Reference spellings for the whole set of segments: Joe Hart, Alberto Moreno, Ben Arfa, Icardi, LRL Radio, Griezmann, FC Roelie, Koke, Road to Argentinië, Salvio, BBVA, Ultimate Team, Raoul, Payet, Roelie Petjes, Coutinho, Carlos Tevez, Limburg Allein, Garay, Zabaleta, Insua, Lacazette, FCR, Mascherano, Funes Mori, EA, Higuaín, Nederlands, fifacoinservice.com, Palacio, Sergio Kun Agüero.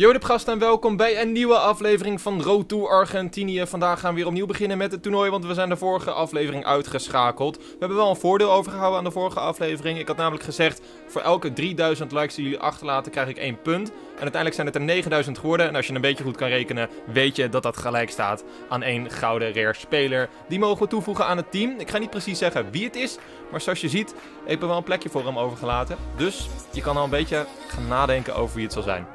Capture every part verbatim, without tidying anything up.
Yo, wat up gasten en welkom bij een nieuwe aflevering van Road to Argentinië. Vandaag gaan we weer opnieuw beginnen met het toernooi, want we zijn de vorige aflevering uitgeschakeld. We hebben wel een voordeel overgehouden aan de vorige aflevering. Ik had namelijk gezegd, voor elke drieduizend likes die jullie achterlaten krijg ik één punt. En uiteindelijk zijn het er negenduizend geworden. En als je een beetje goed kan rekenen, weet je dat dat gelijk staat aan één gouden rare speler. Die mogen we toevoegen aan het team. Ik ga niet precies zeggen wie het is, maar zoals je ziet, heb ik wel een plekje voor hem overgelaten. Dus je kan al een beetje gaan nadenken over wie het zal zijn.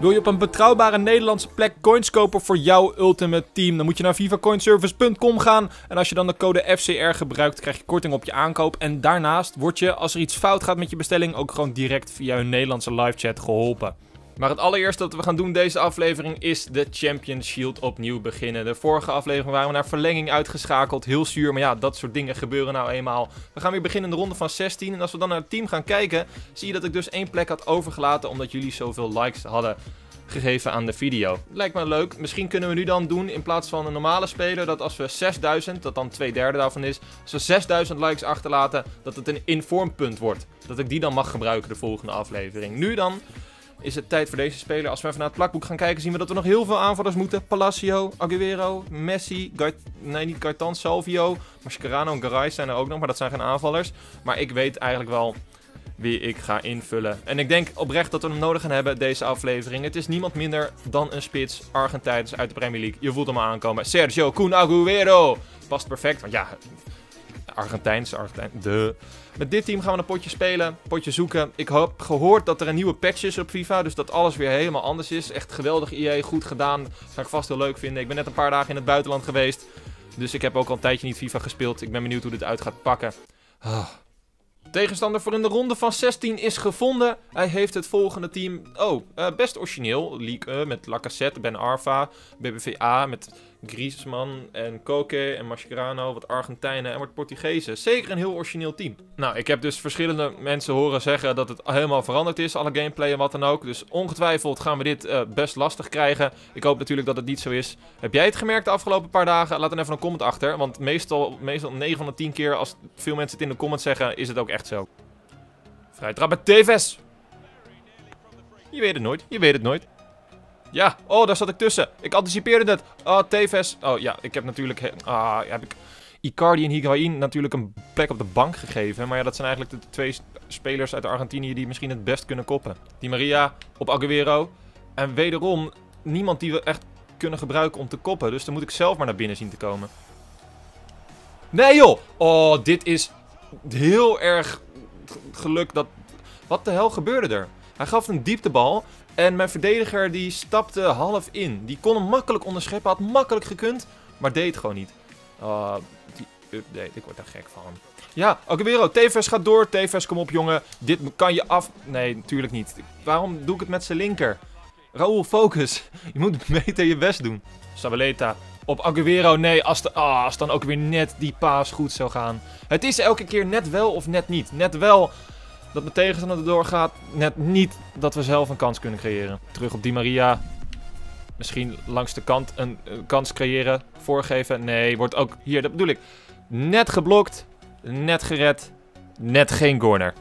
Wil je op een betrouwbare Nederlandse plek coins kopen voor jouw ultimate team? Dan moet je naar fifa coin service punt com gaan. En als je dan de code F C R gebruikt, krijg je korting op je aankoop. En daarnaast word je, als er iets fout gaat met je bestelling, ook gewoon direct via hun Nederlandse livechat geholpen. Maar het allereerste dat we gaan doen deze aflevering is de Champions Shield opnieuw beginnen. De vorige aflevering waren we naar verlenging uitgeschakeld. Heel zuur, maar ja, dat soort dingen gebeuren nou eenmaal. We gaan weer beginnen in de ronde van zestien. En als we dan naar het team gaan kijken, zie je dat ik dus één plek had overgelaten omdat jullie zoveel likes hadden gegeven aan de video. Lijkt me leuk. Misschien kunnen we nu dan doen, in plaats van een normale speler, dat als we zesduizend, dat dan twee derde daarvan is, als we zesduizend likes achterlaten, dat het een informpunt wordt. Dat ik die dan mag gebruiken de volgende aflevering. Nu dan is het tijd voor deze speler. Als we even naar het plakboek gaan kijken, zien we dat we nog heel veel aanvallers moeten. Palacio, Agüero, Messi, Gart... nee niet Gaetan, Salvio, Mascherano en Garay zijn er ook nog, maar dat zijn geen aanvallers. Maar ik weet eigenlijk wel wie ik ga invullen. En ik denk oprecht dat we hem nodig gaan hebben, deze aflevering. Het is niemand minder dan een spits, Argentijns uit de Premier League. Je voelt hem aankomen. Sergio Kun Agüero. Past perfect, want ja, Argentijns, Argentijn, de. Met dit team gaan we een potje spelen, potje zoeken. Ik heb gehoord dat er een nieuwe patch is op FIFA, dus dat alles weer helemaal anders is. Echt geweldig, E A, goed gedaan. Dat ga ik vast heel leuk vinden. Ik ben net een paar dagen in het buitenland geweest, dus ik heb ook al een tijdje niet FIFA gespeeld. Ik ben benieuwd hoe dit uit gaat pakken. Ah. Tegenstander voor in de ronde van zestien is gevonden. Hij heeft het volgende team. Oh, uh, best origineel. League uh, met Lacazette, Ben Arfa, B B V A met Griezmann en Koke en Mascherano. Wat Argentijnen en wat Portugezen. Zeker een heel origineel team. Nou, ik heb dus verschillende mensen horen zeggen dat het helemaal veranderd is. Alle gameplay en wat dan ook. Dus ongetwijfeld gaan we dit uh, best lastig krijgen. Ik hoop natuurlijk dat het niet zo is. Heb jij het gemerkt de afgelopen paar dagen? Laat dan even een comment achter. Want meestal, meestal negen van de tien keer als veel mensen het in de comments zeggen, is het ook echt zo. Vrij trap met Tevez. Je weet het nooit. Je weet het nooit. Ja, oh, daar zat ik tussen. Ik anticipeerde het. Oh, Tevez. Oh ja, ik heb natuurlijk... Ah, heb ik Icardi en Higuaín natuurlijk een plek op de bank gegeven. Maar ja, dat zijn eigenlijk de twee spelers uit Argentinië die misschien het best kunnen koppen. Di Maria op Agüero. En wederom niemand die we echt kunnen gebruiken om te koppen. Dus dan moet ik zelf maar naar binnen zien te komen. Nee joh! Oh, dit is heel erg geluk dat... Wat de hel gebeurde er? Hij gaf een dieptebal. En mijn verdediger die stapte half in. Die kon hem makkelijk onderscheppen. Had makkelijk gekund. Maar deed gewoon niet. Uh, die update. Ik word daar gek van. Ja, Agüero. Tevez gaat door. Tevez, kom op jongen. Dit kan je af... Nee, natuurlijk niet. Waarom doe ik het met zijn linker? Raúl, focus. Je moet beter je best doen. Zabaleta. Op Agüero. Nee, als, de... ah, als dan ook weer net die paas goed zou gaan. Het is elke keer net wel of net niet. Net wel... Dat mijn tegenstander erdoor gaat. Net niet dat we zelf een kans kunnen creëren. Terug op Di Maria. Misschien langs de kant een, een kans creëren. Voorgeven. Nee, wordt ook... Hier, dat bedoel ik. Net geblokt. Net gered. Net geen corner.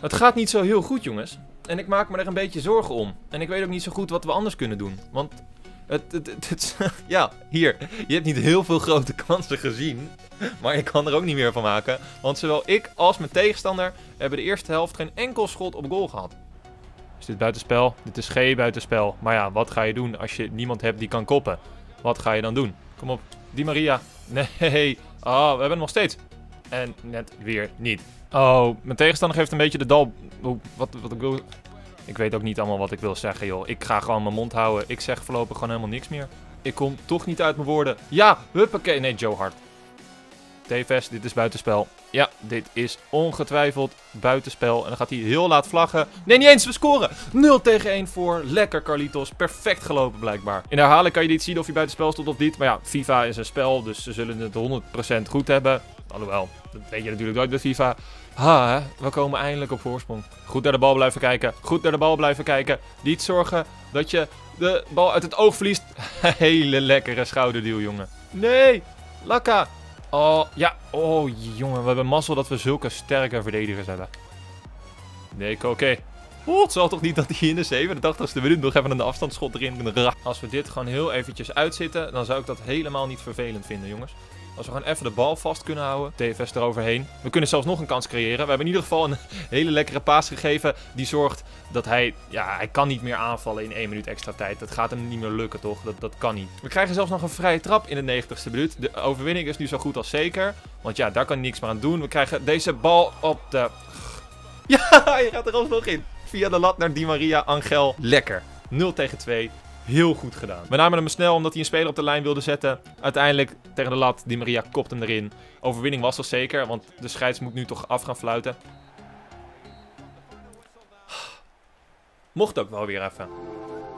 Het gaat niet zo heel goed, jongens. En ik maak me er een beetje zorgen om. En ik weet ook niet zo goed wat we anders kunnen doen. Want... Het, het, het, het, ja, hier. Je hebt niet heel veel grote kansen gezien. Maar ik kan er ook niet meer van maken. Want zowel ik als mijn tegenstander hebben de eerste helft geen enkel schot op goal gehad. Is dit buitenspel? Dit is geen buitenspel. Maar ja, wat ga je doen als je niemand hebt die kan koppen? Wat ga je dan doen? Kom op. Di Maria. Nee. Oh, we hebben hem nog steeds. En net weer niet. Oh, mijn tegenstander geeft een beetje de dal... Oh, wat, wat ik bedoel... Ik weet ook niet allemaal wat ik wil zeggen, joh. Ik ga gewoon mijn mond houden. Ik zeg voorlopig gewoon helemaal niks meer. Ik kom toch niet uit mijn woorden. Ja, huppakee. Nee, Joe Hart. Tevez, dit is buitenspel. Ja, dit is ongetwijfeld buitenspel. En dan gaat hij heel laat vlaggen. Nee, niet eens. We scoren. nul tegen één voor. Lekker, Carlitos. Perfect gelopen, blijkbaar. In herhaling kan je niet zien of je buitenspel stond of niet. Maar ja, FIFA is een spel. Dus ze zullen het honderd procent goed hebben. Alhoewel, dat weet je natuurlijk nooit bij FIFA. Ha, hè? We komen eindelijk op voorsprong. Goed naar de bal blijven kijken. Goed naar de bal blijven kijken. Niet zorgen dat je de bal uit het oog verliest. Hele lekkere schouderdeal, jongen. Nee, Laka. Oh, ja. Oh, jongen. We hebben mazzel dat we zulke sterke verdedigers hebben. Nee, oké. Okay. Oh, het zal toch niet dat hij in de zevenentachtigste minuut nog even een afstandsschot erin raakt. Als we dit gewoon heel eventjes uitzitten, dan zou ik dat helemaal niet vervelend vinden, jongens. Als we gewoon even de bal vast kunnen houden. D F S eroverheen. We kunnen zelfs nog een kans creëren. We hebben in ieder geval een hele lekkere paas gegeven. Die zorgt dat hij... Ja, hij kan niet meer aanvallen in één minuut extra tijd. Dat gaat hem niet meer lukken, toch? Dat, dat kan niet. We krijgen zelfs nog een vrije trap in de negentigste minuut. De overwinning is nu zo goed als zeker. Want ja, daar kan niks meer aan doen. We krijgen deze bal op de... Ja, je gaat er alsnog in. Via de lat naar Di Maria, Angel. Lekker. nul tegen twee. Heel goed gedaan. We namen hem snel omdat hij een speler op de lijn wilde zetten. Uiteindelijk tegen de lat. Di Maria kopt hem erin. Overwinning was al zeker. Want de scheids moet nu toch af gaan fluiten. Mocht ook wel weer even.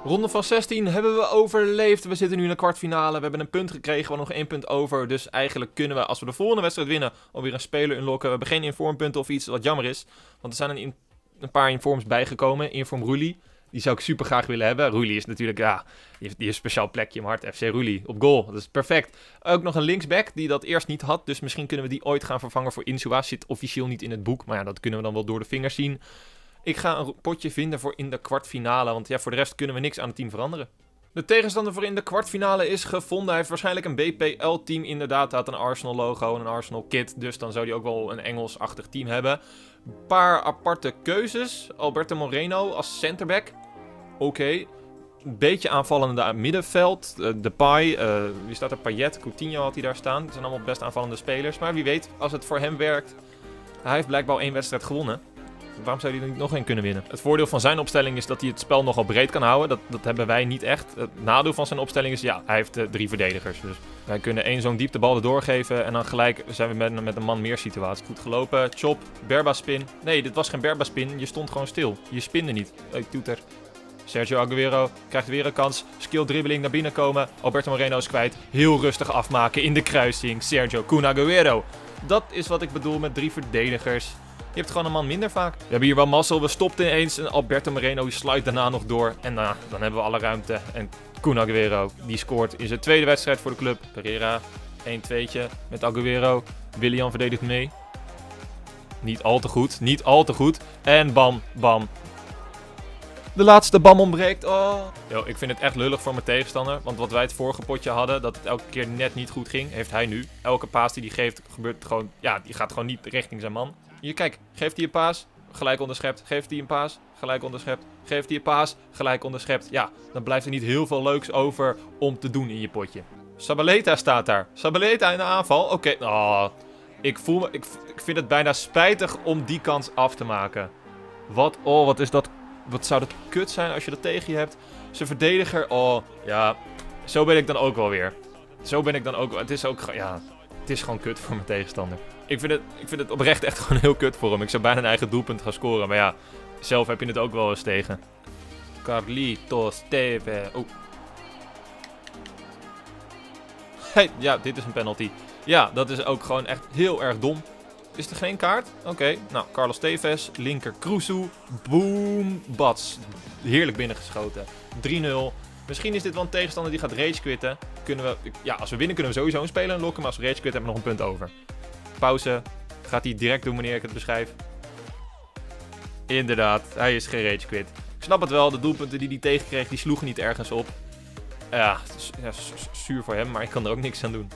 Ronde van zestien hebben we overleefd. We zitten nu in de kwartfinale. We hebben een punt gekregen. We hebben nog één punt over. Dus eigenlijk kunnen we, als we de volgende wedstrijd winnen, alweer een speler unlocken. We hebben geen informpunten of iets. Wat jammer is. Want er zijn een, een paar informs bijgekomen. Inform Roelie. Die zou ik super graag willen hebben. Roelie is natuurlijk, ja, die heeft een speciaal plekje in mijn hart. F C Roelie op goal. Dat is perfect. Ook nog een linksback die dat eerst niet had. Dus misschien kunnen we die ooit gaan vervangen voor Insua. Zit officieel niet in het boek. Maar ja, dat kunnen we dan wel door de vingers zien. Ik ga een potje vinden voor in de kwartfinale. Want ja, voor de rest kunnen we niks aan het team veranderen. De tegenstander voor in de kwartfinale is gevonden. Hij heeft waarschijnlijk een B P L-team. Inderdaad, hij had een Arsenal-logo en een Arsenal-kit. Dus dan zou hij ook wel een Engels-achtig team hebben. Een paar aparte keuzes. Alberto Moreno als centerback. Oké. Okay. Een beetje aanvallende middenveld. Uh, Depay. Uh, wie staat er? Payet. Coutinho had hij daar staan. Dat zijn allemaal best aanvallende spelers. Maar wie weet, als het voor hem werkt. Hij heeft blijkbaar één wedstrijd gewonnen. Waarom zou hij er niet nog één kunnen winnen? Het voordeel van zijn opstelling is dat hij het spel nogal breed kan houden. Dat, dat hebben wij niet echt. Het nadeel van zijn opstelling is, ja, hij heeft uh, drie verdedigers. Dus wij kunnen één zo'n dieptebal erdoor geven. En dan gelijk zijn we met, met een man meer situatie. Goed gelopen. Chop. Berbaspin. Nee, dit was geen Berbaspin. Je stond gewoon stil. Je spinde niet. Hey, toeter. Sergio Agüero krijgt weer een kans. Skill dribbling naar binnen komen. Alberto Moreno is kwijt. Heel rustig afmaken in de kruising. Sergio Kun Agüero. Dat is wat ik bedoel met drie verdedigers. Je hebt gewoon een man minder vaak. We hebben hier wel mazzel. We stopten ineens. En Alberto Moreno sluit daarna nog door. En nou, dan hebben we alle ruimte. En Kun Agüero, die scoort in zijn tweede wedstrijd voor de club. Pereira, één tweetje met Agüero. Willian verdedigt mee. Niet al te goed. Niet al te goed. En bam, bam. De laatste bam ontbreekt. Oh. Yo, ik vind het echt lullig voor mijn tegenstander. Want wat wij het vorige potje hadden, dat het elke keer net niet goed ging, heeft hij nu. Elke paas die hij geeft, gebeurt gewoon, ja, die gaat gewoon niet richting zijn man. Hier, kijk. Geeft hij een paas. Gelijk onderschept. Geeft hij een paas. Gelijk onderschept. Geeft hij een paas. Gelijk onderschept. Ja, dan blijft er niet heel veel leuks over om te doen in je potje. Sabaleta staat daar. Sabaleta in de aanval. Oké. Okay. Oh, ik voel me... Ik, ik vind het bijna spijtig om die kans af te maken. Wat? Oh, wat is dat... Wat zou dat kut zijn als je dat tegen je hebt? Zijn verdediger... Oh, ja. Zo ben ik dan ook wel weer. Zo ben ik dan ook... Het is ook... Ja... Het is gewoon kut voor mijn tegenstander. Ik vind, het, ik vind het oprecht echt gewoon heel kut voor hem. Ik zou bijna een eigen doelpunt gaan scoren. Maar ja, zelf heb je het ook wel eens tegen. Carlitos Teve. Oh. Hey, ja, dit is een penalty. Ja, dat is ook gewoon echt heel erg dom. Is er geen kaart? Oké. Okay. Nou, Carlos Tevez, linker Crusoe. Boom. Bats. Heerlijk binnengeschoten. drie nul. Misschien is dit wel een tegenstander die gaat ragequitten. Kunnen we, ja, als we winnen kunnen we sowieso een speler unlocken. Maar als we ragequitten hebben we nog een punt over. Pauze. Gaat hij direct doen wanneer ik het beschrijf. Inderdaad. Hij is geen ragequit. Ik snap het wel. De doelpunten die hij tegenkreeg, die sloegen niet ergens op. Ja, het is, ja, zuur voor hem. Maar ik kan er ook niks aan doen.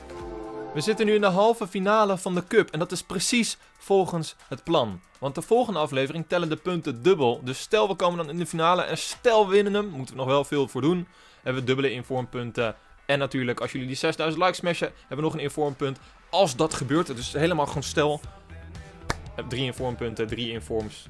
We zitten nu in de halve finale van de cup. En dat is precies volgens het plan. Want de volgende aflevering tellen de punten dubbel. Dus stel we komen dan in de finale en stel we winnen hem. Moeten we nog wel veel voor doen. Hebben we dubbele informpunten. En natuurlijk als jullie die zesduizend likes smashen, hebben we nog een informpunt. Als dat gebeurt, het is helemaal gewoon stel. Drie informpunten, drie informs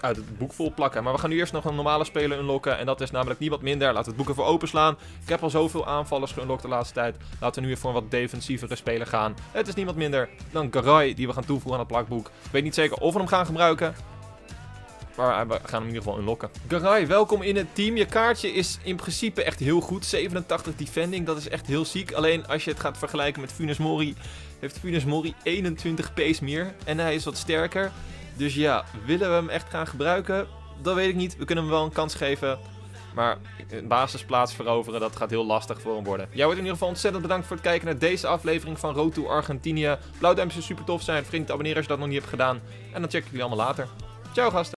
uit het boek vol plakken. Maar we gaan nu eerst nog een normale speler unlocken. En dat is namelijk niet wat minder. Laten we het boek even openslaan. Ik heb al zoveel aanvallers geunlockt de laatste tijd. Laten we nu even voor een wat defensievere speler gaan. Het is niemand minder dan Garay, die we gaan toevoegen aan het plakboek. Ik weet niet zeker of we hem gaan gebruiken. Maar we gaan hem in ieder geval unlocken. Garay, welkom in het team. Je kaartje is in principe echt heel goed. zevenentachtig defending, dat is echt heel ziek. Alleen als je het gaat vergelijken met Funes Mori, heeft Funes Mori eenentwintig pace meer. En hij is wat sterker. Dus ja, willen we hem echt gaan gebruiken? Dat weet ik niet. We kunnen hem wel een kans geven. Maar een basisplaats veroveren, dat gaat heel lastig voor hem worden. Jij wordt in ieder geval ontzettend bedankt voor het kijken naar deze aflevering van Road to Argentinië. Blauwduimpjes super tof zijn. Vergeet niet te abonneren als je dat nog niet hebt gedaan. En dan check ik jullie allemaal later. Ciao gasten.